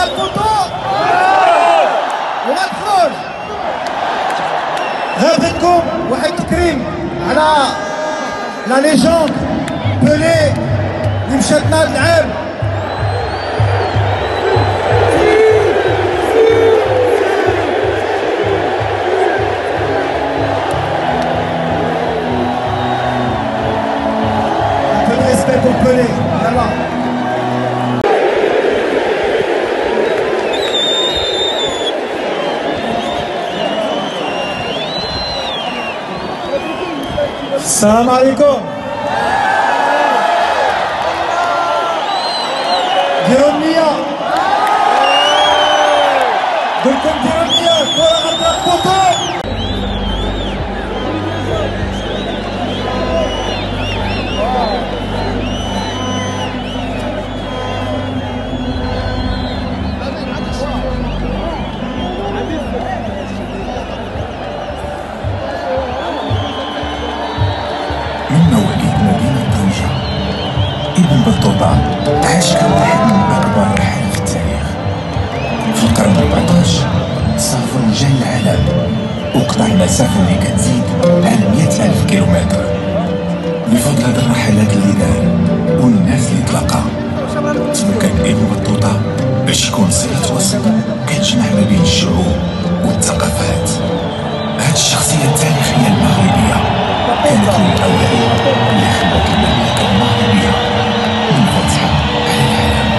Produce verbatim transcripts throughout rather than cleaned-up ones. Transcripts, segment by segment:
on a trop de temps. On a الخروج. غاديكم واحد التكريم على لا ليجوند بيلي اللي مشات لنا هذا العام. السلام عليكم. ديروا النية. قول لكم ديروا النية، الكرة غتلعب بطل. من مواليد مدينة طنجة، ابن بطوطة عاش كواحد من أكبر رحالة في التاريخ. في القرن الرابع عشر سافر وجا للعالم وقطع المسافة اللي كتزيد عن مئة ألف كيلومتر بفضل هاد الرحلات اللي دار والناس اللي تلاقا. تمكن ابن بطوطة باش يكون سيد وسط كتجمع ما بين الشعوب والثقافات. هاد الشخصية التاريخية المغربية كانت من الأولين اللي خلت المملكة المغربية منفتحة على العالم.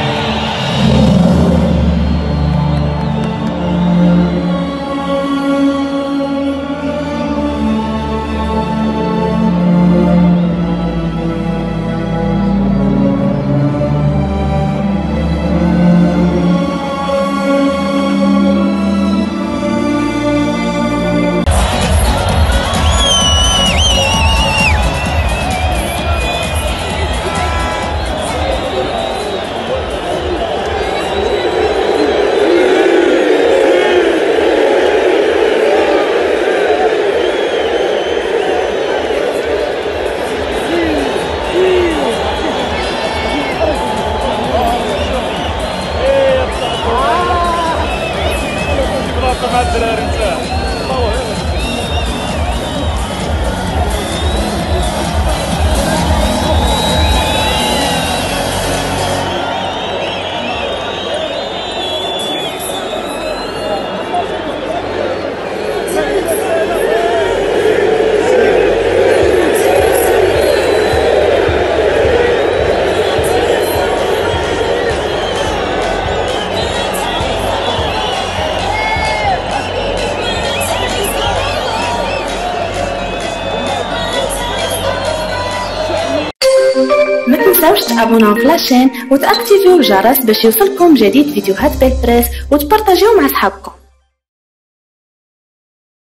ما تنساوش تابوناو في لاشين وتاكتيفيو الجرس باش يوصلكم جديد فيديوهات بيت بريس وتبارطاجيو مع صحابكم.